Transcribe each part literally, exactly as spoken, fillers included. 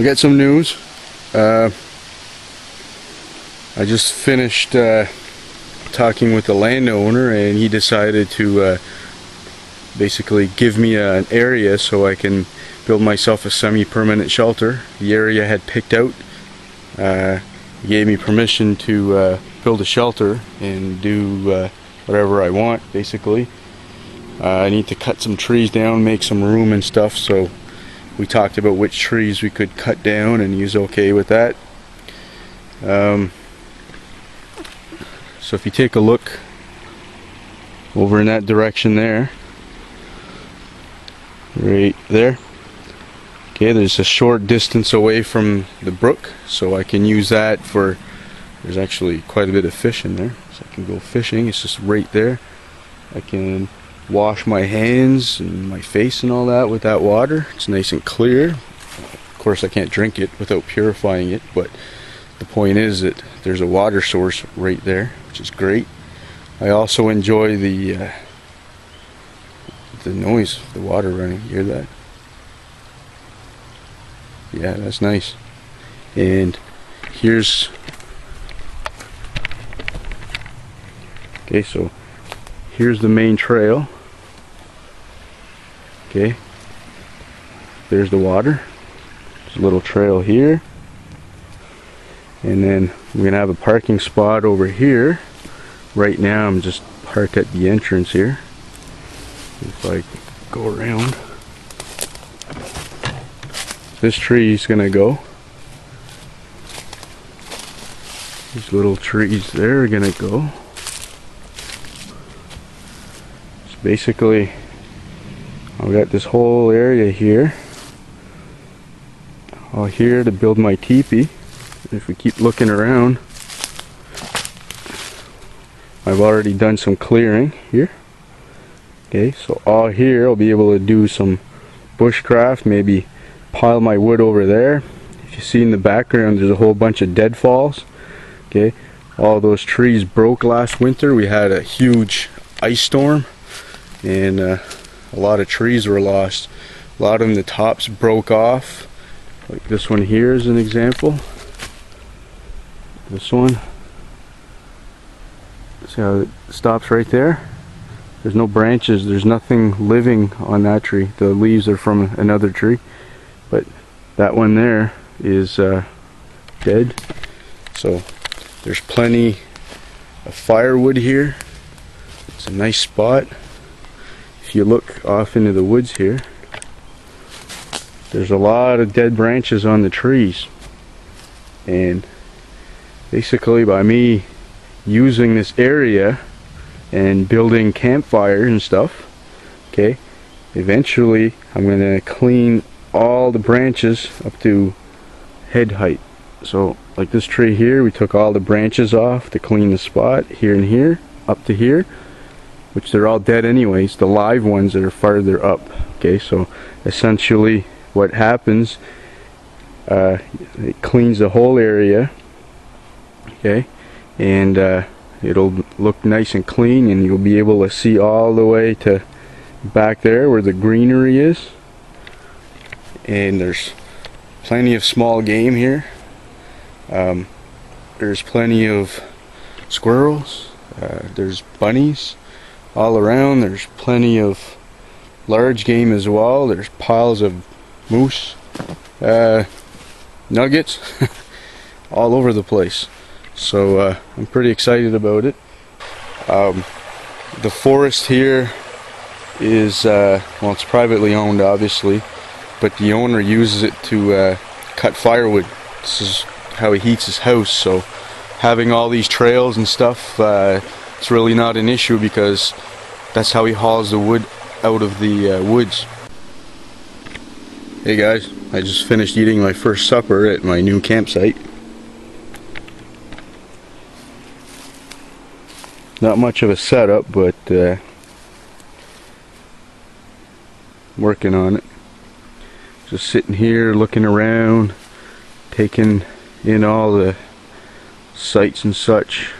I got some news. Uh, I just finished uh, talking with the landowner, and he decided to uh, basically give me a, an area so I can build myself a semi-permanent shelter. The area I had picked out uh, gave me permission to uh, build a shelter and do uh, whatever I want, basically. Uh, I need to cut some trees down, make some room and stuff, so we talked about which trees we could cut down, and he's okay with that. Um, so if you take a look over in that direction there, right there, okay, there's a short distance away from the brook, so I can use that for, there's actually quite a bit of fish in there, so I can go fishing. It's just right there. I can wash my hands and my face and all that with that water. It's nice and clear. Of course I can't drink it without purifying it, but the point is that there's a water source right there, which is great. I also enjoy the uh, the noise of the water running. You hear that? Yeah, that's nice. And here's, okay, so here's the main trail. Okay, there's the water. There's a little trail here, and then we're gonna have a parking spot over here. Right now I'm just parked at the entrance here. If I go around, this tree's gonna go. These little trees there are gonna go. So basically, I've got this whole area here, all here to build my teepee. If we keep looking around, I've already done some clearing here. Okay, so all here I'll be able to do some bushcraft, maybe pile my wood over there. If you see in the background, there's a whole bunch of deadfalls. Okay, all those trees broke last winter. We had a huge ice storm, and uh, a lot of trees were lost. A lot of them, the tops broke off. Like this one here is an example. This one. See how it stops right there? There's no branches, there's nothing living on that tree. The leaves are from another tree. But that one there is uh, dead. So there's plenty of firewood here. It's a nice spot. If you look off into the woods here, there's a lot of dead branches on the trees, and basically by me using this area and building campfires and stuff, okay, eventually I'm going to clean all the branches up to head height. So like this tree here, we took all the branches off to clean the spot here and here up to here, which they're all dead anyways, the live ones that are farther up. Okay, so essentially what happens, uh, it cleans the whole area, okay, and uh, it'll look nice and clean, and you'll be able to see all the way to back there where the greenery is. And there's plenty of small game here. Um, there's plenty of squirrels, uh, there's bunnies all around, there's plenty of large game as well. There's piles of moose, uh, nuggets, all over the place. So uh, I'm pretty excited about it. Um, the forest here is, uh, well, it's privately owned obviously, but the owner uses it to uh, cut firewood. This is how he heats his house, so having all these trails and stuff, uh, it's really not an issue because that's how he hauls the wood out of the uh, woods. Hey guys, I just finished eating my first supper at my new campsite. Not much of a setup, but uh, working on it. Just sitting here looking around, taking in all the sights and such.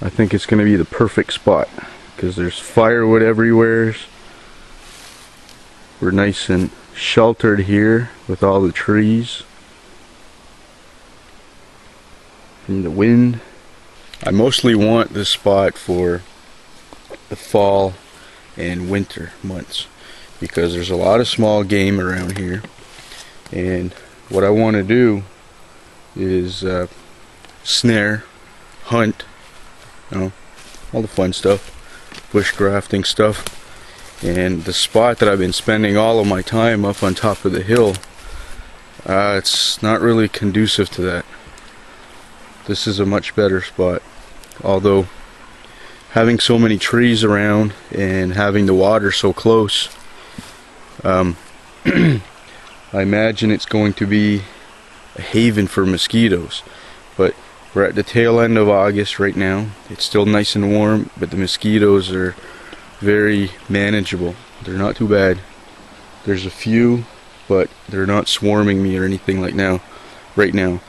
I think it's going to be the perfect spot because there's firewood everywhere. We're nice and sheltered here with all the trees. from the wind. I mostly want this spot for the fall and winter months because there's a lot of small game around here, and what I want to do is uh, snare, hunt, you know, all the fun stuff, bush grafting stuff. And the spot that I've been spending all of my time up on top of the hill, uh, it's not really conducive to that. This is a much better spot, although having so many trees around and having the water so close, um, I imagine it's going to be a haven for mosquitoes. But we're at the tail end of August right now. It's still nice and warm, but the mosquitoes are very manageable. They're not too bad. There's a few, but they're not swarming me or anything like now, right now.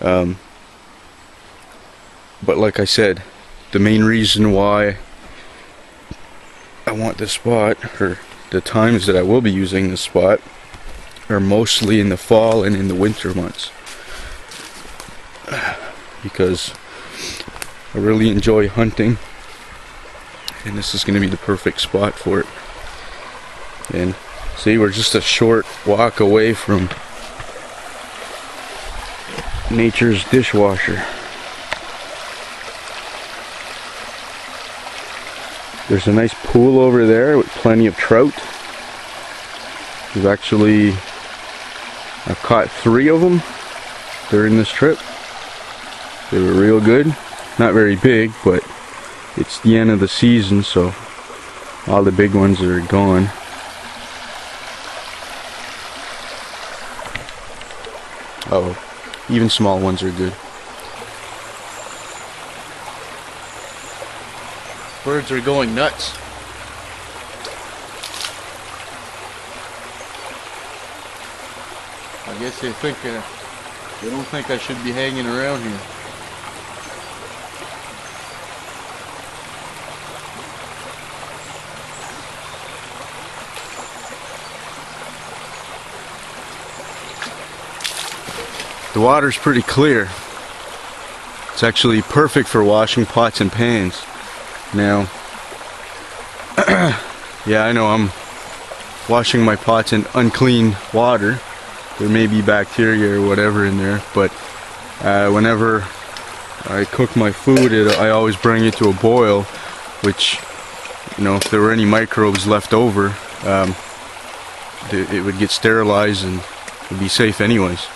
Um, but like I said, the main reason why I want this spot, or the times that I will be using this spot, are mostly in the fall and in the winter months, because I really enjoy hunting, and this is going to be the perfect spot for it. And see, we're just a short walk away from nature's dishwasher. There's a nice pool over there with plenty of trout. We've actually I've caught three of them during this trip. They were real good. Not very big, but it's the end of the season, so all the big ones are gone. Oh, even small ones are good. Birds are going nuts. I guess they think uh, they don't think I should be hanging around here. The water's pretty clear. It's actually perfect for washing pots and pans. Now, yeah, I know I'm washing my pots in unclean water. There may be bacteria or whatever in there, but uh, whenever I cook my food, it, I always bring it to a boil, which, you know, if there were any microbes left over, um, it, it would get sterilized and it'd be safe anyways.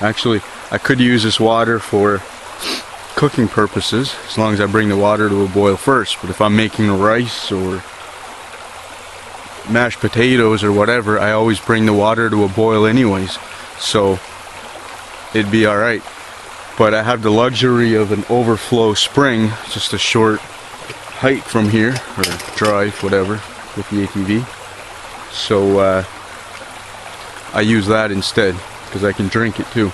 Actually, I could use this water for cooking purposes, as long as I bring the water to a boil first. But if I'm making rice or mashed potatoes or whatever, I always bring the water to a boil anyways, so it'd be alright. But I have the luxury of an overflow spring, just a short hike from here, or drive, whatever, with the A T V. So uh, I use that instead, because I can drink it too.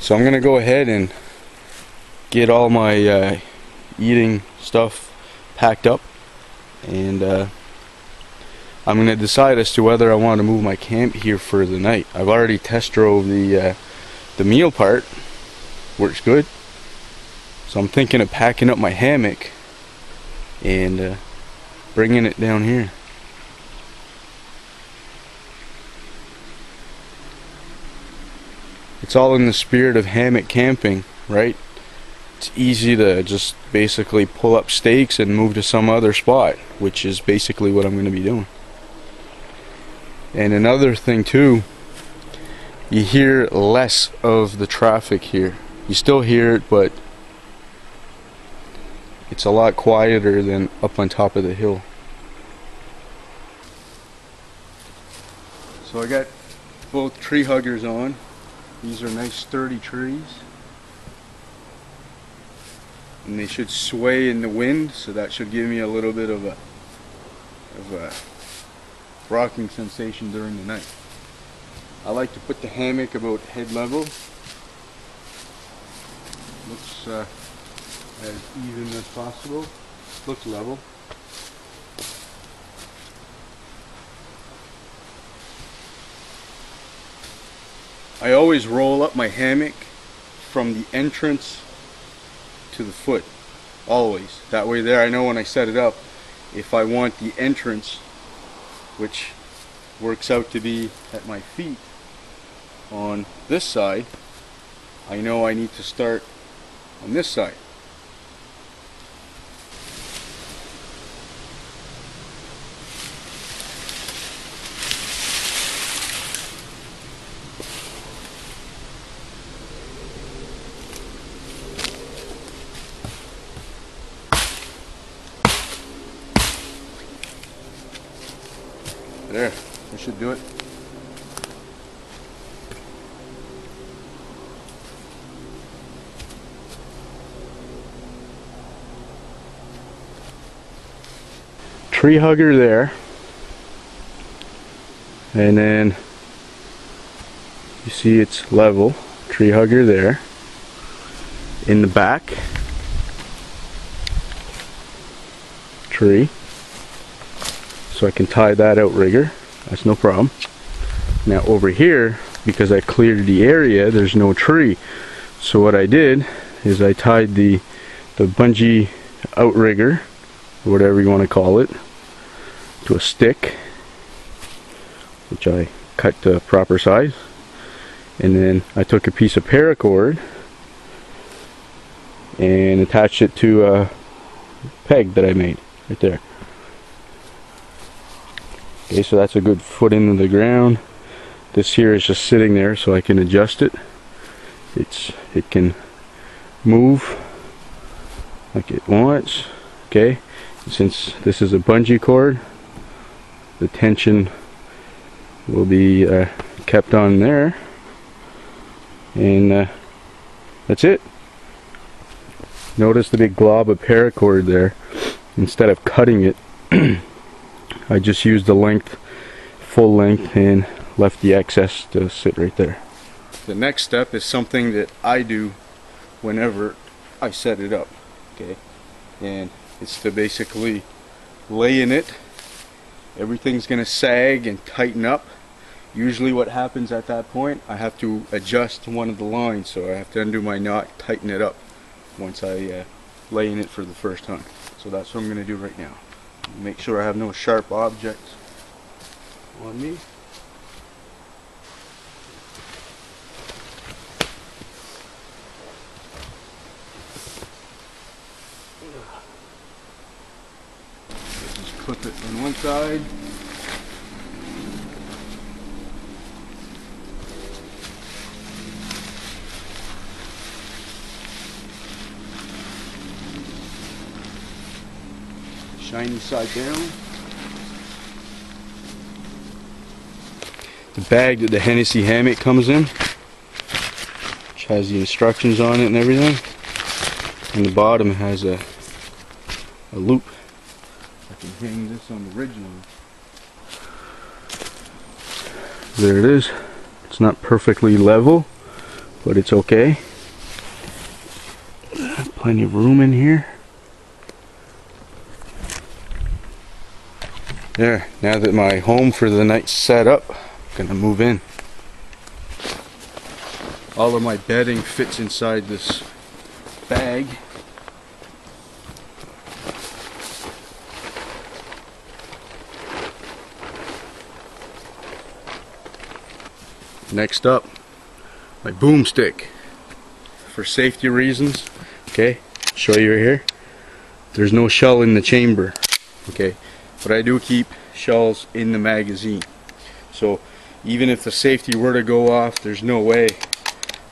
So I'm gonna go ahead and get all my uh, eating stuff packed up, and uh, I'm going to decide as to whether I want to move my camp here for the night. I've already test drove the uh, the meal part, works good, so I'm thinking of packing up my hammock and uh, bringing it down here. It's all in the spirit of hammock camping, right? It's easy to just basically pull up stakes and move to some other spot, which is basically what I'm going to be doing. And another thing too, you hear less of the traffic here. You still hear it, but it's a lot quieter than up on top of the hill. So I got both tree huggers on. These are nice sturdy trees, and they should sway in the wind, so that should give me a little bit of a, of a rocking sensation during the night. I like to put the hammock about head level. Looks uh, as even as possible. Looks level. I always roll up my hammock from the entrance to the foot, always. That way there I know when I set it up if I want the entrance, which works out to be at my feet on this side, I know I need to start on this side. There, we should do it. Tree hugger there, and then you see it's level. Tree hugger there in the back. Tree. So I can tie that outrigger, that's no problem. Now over here, because I cleared the area, there's no tree. So what I did is I tied the, the bungee outrigger, or whatever you want to call it, to a stick, which I cut to proper size. And then I took a piece of paracord and attached it to a peg that I made right there. Okay, so that's a good foot into the ground. This here is just sitting there so I can adjust it. It's it can move like it wants. Okay, and since this is a bungee cord, the tension will be uh, kept on there, and uh, that's it. Notice the big glob of paracord there. Instead of cutting it, I just used the length, full length, and left the excess to sit right there. The next step is something that I do whenever I set it up, okay? And it's to basically lay in it. Everything's gonna sag and tighten up. Usually what happens at that point, I have to adjust one of the lines, so I have to undo my knot, tighten it up once I uh, lay in it for the first time. So that's what I'm gonna do right now. Make sure I have no sharp objects on me. Just clip it on one side. Shiny side down. The bag that the Hennessy Hammock comes in, which has the instructions on it and everything, and the bottom has a, a loop. I can hang this on the ridge line. There it is. It's not perfectly level, but it's okay. Plenty of room in here. There, now that my home for the night's set up, I'm gonna move in. All of my bedding fits inside this bag. Next up, my boomstick. For safety reasons, okay, show you here. There's no shell in the chamber, okay. But I do keep shells in the magazine. So even if the safety were to go off, there's no way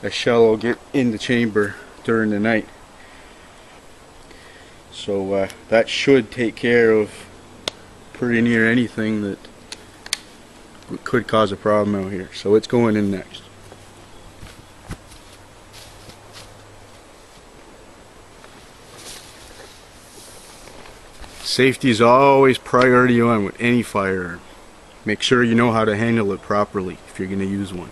a shell will get in the chamber during the night. So uh, that should take care of pretty near anything that could cause a problem out here. So it's going in next. Safety is always priority on with any firearm. Make sure you know how to handle it properly if you're going to use one.